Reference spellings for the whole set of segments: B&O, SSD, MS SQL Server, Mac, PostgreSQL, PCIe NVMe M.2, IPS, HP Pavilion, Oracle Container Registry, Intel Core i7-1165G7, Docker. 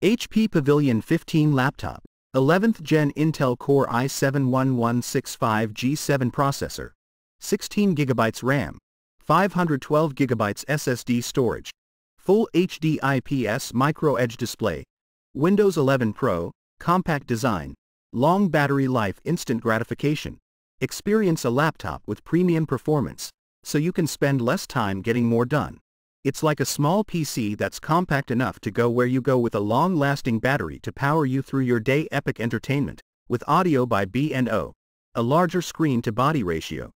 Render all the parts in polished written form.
HP Pavilion 15 Laptop, 11th Gen Intel Core i7-1165G7 Processor, 16GB RAM, 512GB SSD Storage, Full HD IPS Micro Edge Display, Windows 11 Pro, Compact Design, Long Battery Life. Instant Gratification. Experience a laptop with premium performance, so you can spend less time getting more done. It's like a small PC that's compact enough to go where you go with a long-lasting battery to power you through your day. Epic entertainment, with audio by B&O, a larger screen-to-body ratio,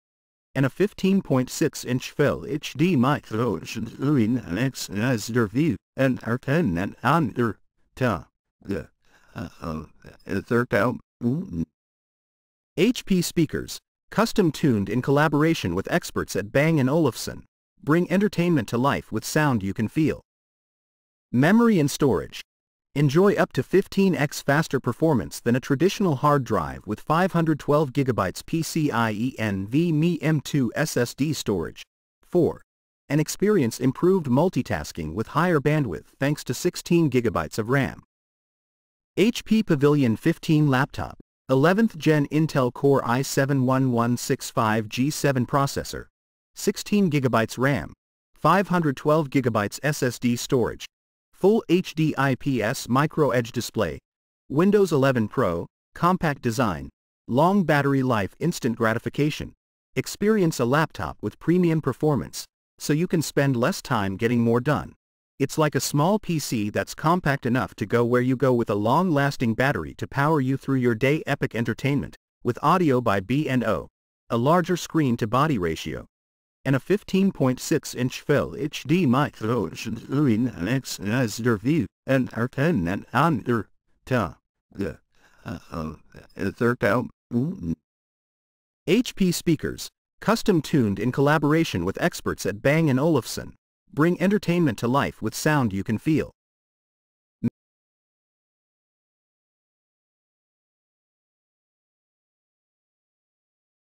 and a 15.6-inch Full HD Micro Edge Display, and entertainment under the HP speakers, custom-tuned in collaboration with experts at Bang & Olufsen. Bring entertainment to life with sound you can feel. Memory and storage. Enjoy up to 15x faster performance than a traditional hard drive with 512GB PCIe NVMe M.2 SSD storage. 4. And experience improved multitasking with higher bandwidth thanks to 16GB of RAM. HP Pavilion 15 Laptop, 11th Gen Intel Core i7-1165G7 Processor, 16GB RAM, 512GB SSD storage, Full HD IPS Micro Edge Display, Windows 11 Pro, Compact Design, Long Battery Life. Instant Gratification. Experience a laptop with premium performance, so you can spend less time getting more done. It's like a small PC that's compact enough to go where you go with a long-lasting battery to power you through your day. Epic entertainment, with audio by B&O, a larger screen-to-body ratio, and a 15.6-inch Full HD Micro Display, and entertainment under the HP speakers, custom-tuned in collaboration with experts at Bang & Olufsen. Bring entertainment to life with sound you can feel.